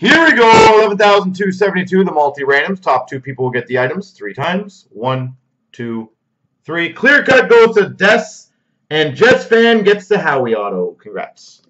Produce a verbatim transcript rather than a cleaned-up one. Here we go, eleven thousand two hundred seventy-two, the multi-randoms. Top two people will get the items three times. One, two, three. Clear Cut goes to Des, and Jets Fan gets the Howie Auto. Congrats.